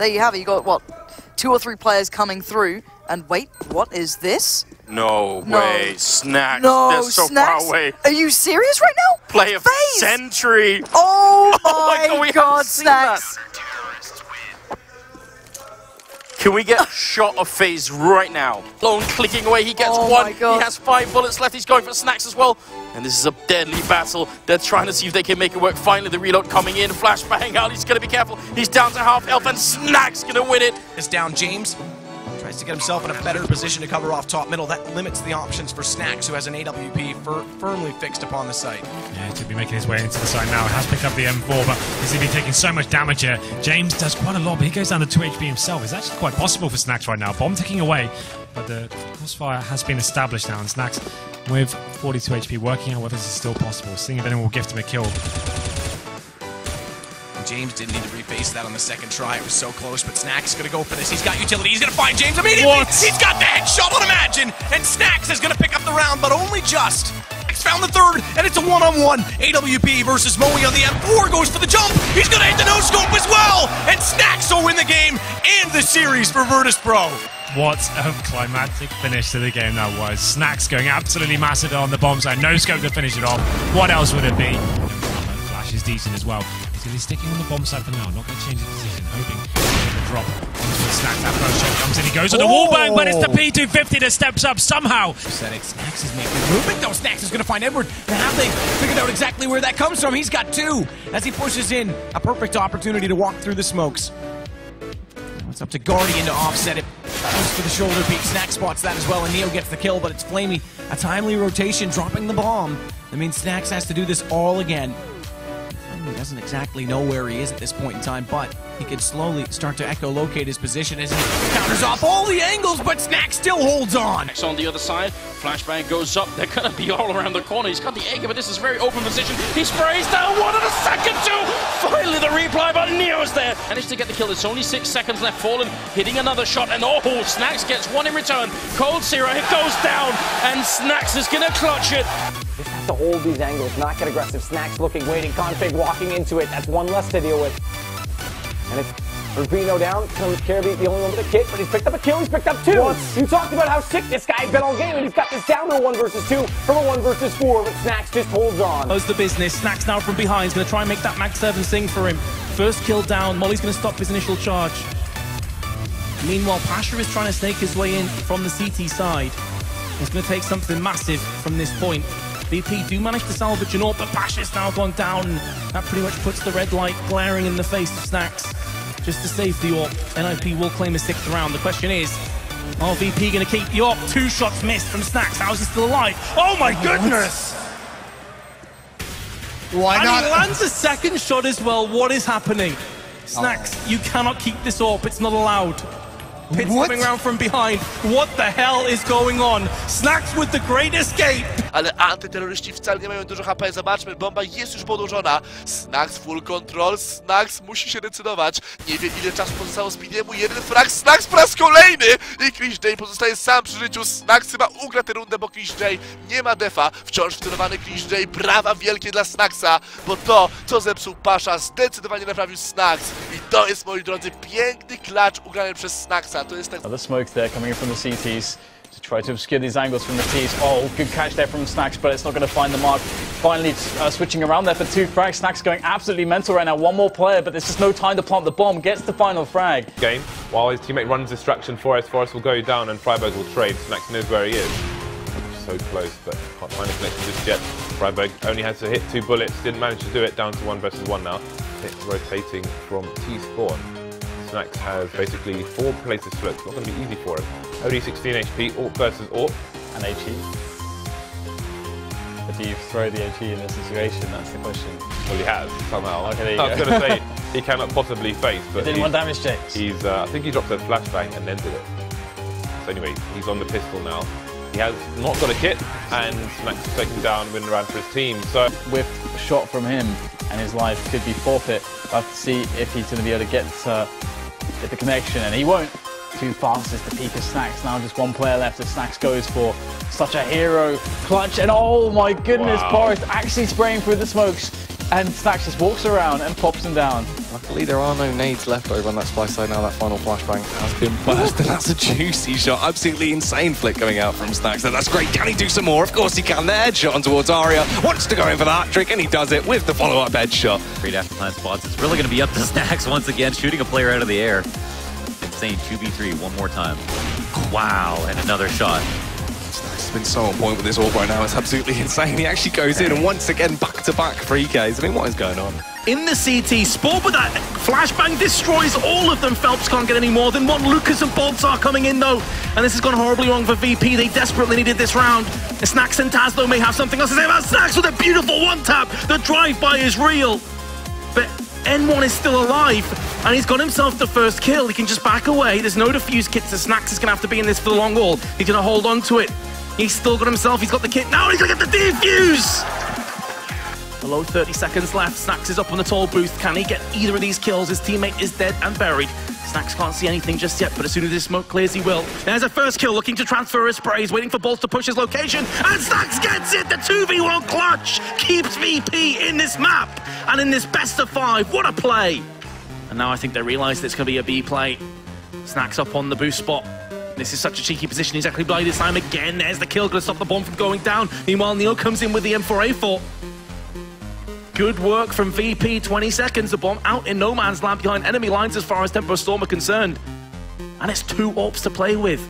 there you have it. You got, what, 2 or 3 players coming through. And wait, what is this? No way. Snax. No, they're so Snax? Far away. Are you serious right now? Play a sentry. Oh, oh my god, Snax. Can we get a shot of FaZe right now? Lone clicking away, he gets one. He has 5 bullets left, he's going for Snax as well. And this is a deadly battle. They're trying to see if they can make it work. Finally, the reload coming in, flashbang out, he's gonna be careful. He's down to half health, and Snax gonna win it. It's down, James. Tries to get himself in a better position to cover off top middle. That limits the options for Snax, who has an AWP firmly fixed upon the site. Yeah, he could be making his way into the site now. He has picked up the M4, but he's been taking so much damage here. James does quite a lot, but he goes down to 2 HP himself. It's actually quite possible for Snax right now. Bomb ticking away, but the crossfire has been established now, and Snax, with 42 HP, working out whether this is still possible, seeing if anyone will gift him a kill. James didn't need to reface that on the second try. It was so close, but Snax is going to go for this. He's got utility. He's going to find James immediately. What? He's got the headshot on Imagine, and Snax is going to pick up the round, but only just. Snax found the third, and it's a one-on-one. AWP versus Moe on the M4 goes for the jump. He's going to hit the no-scope as well, and Snax will win the game and the series for Virtus.pro. What a climactic finish to the game that was. Snax going absolutely massive on the bomb side. No scope to finish it off. What else would it be? Flash is decent as well. So he's sticking on the bomb side for now, not going to change his position, hoping to drop onto the Snax. That first shot comes in, he goes on the wallbang, but it's the P250 that steps up somehow. Snax is making the movement, though. Snax is going to find Edward. Now have they figured out exactly where that comes from? He's got 2 as he pushes in. A perfect opportunity to walk through the smokes. Now it's up to Guardian to offset it. Goes for the shoulder peek. Snax spots that as well, and Neo gets the kill, but it's Flamey. A timely rotation, dropping the bomb. That means Snax has to do this all again. He doesn't exactly know where he is at this point in time, but he can slowly start to echolocate his position as he counters off all the angles, but Snax still holds on. Snax on the other side, flashbang goes up, they're gonna be all around the corner. He's got the egg, but this is very open position. He sprays down one and a second, 2! Finally the replay, but Neo's there! Managed to get the kill, there's only 6 seconds left. Fallen hitting another shot, and oh, Snax gets one in return. Cold Zero, it goes down, and Snax is gonna clutch it. Just have to hold these angles, not get aggressive. Snax looking, waiting, config walking into it. That's one less to deal with. And it's Rubino down, comes Kirby, the only one with a kit, but he's picked up a kill, he's picked up 2! What? You talked about how sick this guy's been all game, and he's got this down to a 1 versus 2 from a 1 versus 4, but Snax just holds on. Knows the business. Snax now from behind, he's going to try and make that Mag7 sing for him. First kill down, Molly's going to stop his initial charge. Meanwhile, Pasha is trying to snake his way in from the CT side. He's going to take something massive from this point. VP do manage to salvage an AWP, but Pasha's now gone down. That pretty much puts the red light glaring in the face of Snax. Just to save the AWP, NIP will claim a 6th round. The question is, are VP going to keep the AWP? 2 shots missed from Snax. How is he still alive? Oh my goodness! Why not? And he lands a second shot as well. What is happening? Snax, you cannot keep this AWP. It's not allowed. Pit's coming round from behind. What the hell is going on? Snax with the great escape! Ale antyterroryści wcale nie mają dużo HP. Zobaczmy, bomba jest już podłożona. Snax full control. Snax musi się decydować. Nie wie, ile czasu pozostało Speediemu. 1 frag. Snax po raz kolejny! I Chris J pozostaje sam przy życiu. Snax chyba ugra tę rundę, bo Chris J nie ma defa. Wciąż wtyrowany Chris J. Brawa wielkie dla Snaxa, bo to, co zepsuł Pasha, zdecydowanie naprawił Snax. I to jest, moi drodzy, piękny klacz ugrany przez Snaxa. Other smokes there coming in from the CTs to try to obscure these angles from the T's. Oh, good catch there from Snax, but it's not going to find the mark. Finally switching around there for 2 frags. Snax going absolutely mental right now. One more player, but there's just no time to plant the bomb. Gets the final frag. Game. While his teammate runs distraction, Forest will go down and Freiburg will trade. Snax knows where he is. So close, but can't find a connection just yet. Freiburg only had to hit 2 bullets. Didn't manage to do it. Down to 1 versus 1 now. It's rotating from T-spawn. Snax has basically 4 places to look. It's not going to be easy for him. Only 16 HP, AWP versus AWP. And HE. Do you throw the HE in this situation? That's the question. Well, he has, somehow. Okay, I was going to say, he cannot possibly face, but he didn't want damage checks. He's, I think he dropped a flashbang and then did it. So anyway, he's on the pistol now. He has not got a kit, and Snax is taken down, winning around for his team. So whip shot from him, and his life could be forfeit. We'll have to see if he's going to be able to get the connection, and he won't. Too fast is the peak of Snax. Now just 1 player left as Snax goes for such a hero clutch, and oh my goodness, Forest actually spraying through the smokes, and Snax just walks around and pops him down. Luckily, there are no nades left over on that supply side now. That final flashbang has been burst, and that's a juicy shot. Absolutely insane flick coming out from Snax. That's great. Can he do some more? Of course he can. The headshot on towards Aria. Wants to go in for the hat trick, and he does it with the follow-up headshot. Great after time spots. It's really going to be up to Snax once again, shooting a player out of the air. Insane 2v3 one more time. Wow, and another shot. Snax has been so on point with this orb right now. It's absolutely insane. He actually goes in and once again back-to-back 3Ks. I mean, what is going on? In the CT, Spore with that flashbang destroys all of them. Phelps can't get any more than one. Lucas and Boltz are coming in though, and this has gone horribly wrong for VP. They desperately needed this round. The Snax and Taz though may have something else to say about Snax with a beautiful one-tap. The drive-by is real, but N1 is still alive, and he's got himself the first kill. He can just back away. There's no defuse kits, so Snax is going to have to be in this for the long haul. He's going to hold on to it. He's still got himself. He's got the kit now, and he's going to get the defuse! Below 30 seconds left. Snax is up on the toll booth. Can he get either of these kills? His teammate is dead and buried. Snax can't see anything just yet, but as soon as this smoke clears, he will. There's a first kill, looking to transfer his sprays, waiting for Boltz to push his location, and Snax gets it! The 2v1 clutch keeps VP in this map, and in this best of five. What a play! And now I think they realise it's going to be a B play. Snax up on the boost spot. This is such a cheeky position. He's actually bloody this time again. There's the kill, going to stop the bomb from going down. Meanwhile, Neo comes in with the M4A4. Good work from VP, 20 seconds, the bomb out in no man's land behind enemy lines as far as Tempus Storm are concerned. And it's two AWPs to play with.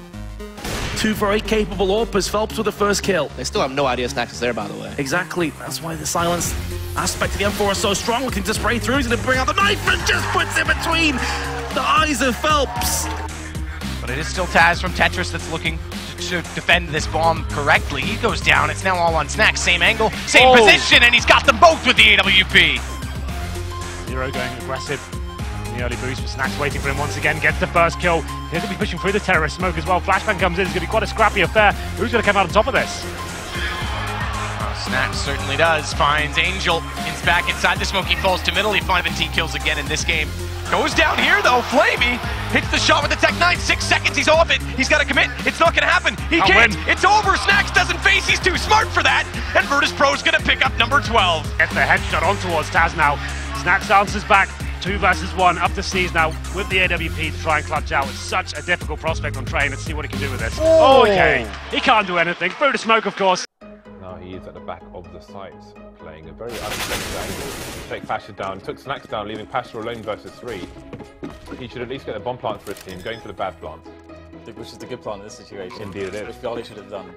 Two very capable AWPers, Phelps with the first kill. They still have no idea Snax is there, by the way. Exactly, that's why the silence aspect of the M4 is so strong, looking to spray through, he's going to bring out the knife and just puts it between the eyes of Phelps. But it is still Taz from Tetris that's looking to defend this bomb correctly. He goes down. It's now all on Snax. Same angle, same position, and he's got them both with the AWP. Nero going aggressive in the early boost, but Snax waiting for him once again. Gets the first kill. He's going to be pushing through the terrorist smoke as well. Flashbang comes in. It's going to be quite a scrappy affair. Who's going to come out on top of this? Well, Snax certainly does. Finds Angel. He's back inside the smoke. He falls to middle. He finds the T kills again in this game. Goes down here though, Flamey hits the shot with the Tech-9, 6 seconds, he's off it, he's gotta commit, it's not gonna happen, he can't, it's over, Snax doesn't face, he's too smart for that, and Virtus.pro's gonna pick up number 12. Gets the headshot on towards Taz now, Snax answers back, 2 versus 1, up to C's now with the AWP to try and clutch out. It's such a difficult prospect on Train, let's see what he can do with this. Oh, okay, he can't do anything, through the smoke of course. Now he is at the back of the site, playing a very unexpected angle. Take Pasha down, took Snax down, leaving Pasha alone versus 3. He should at least get a bomb plant for his team, going for the bad plant. Which is the good plant in this situation. Indeed it is. Which Gali should have done.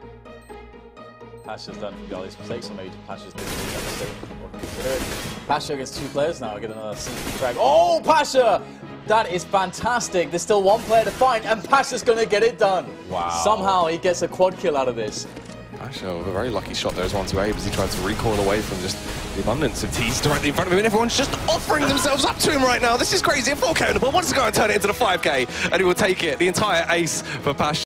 Pasha's done for Gali's mistakes, or maybe Pasha's didn't do. Pasha gets 2 players now, get another CC frag. Oh, Pasha! That is fantastic. There's still 1 player to find, and Pasha's gonna get it done. Wow. Somehow he gets a quad kill out of this. Pasha with a very lucky shot there as well today, because he tried to recoil away from just the abundance of T's directly in front of him, and everyone's just offering themselves up to him right now. This is crazy. A 4K on the ball, wants to go and turn it into the 5K, and he will take it. The entire ace for Pasha.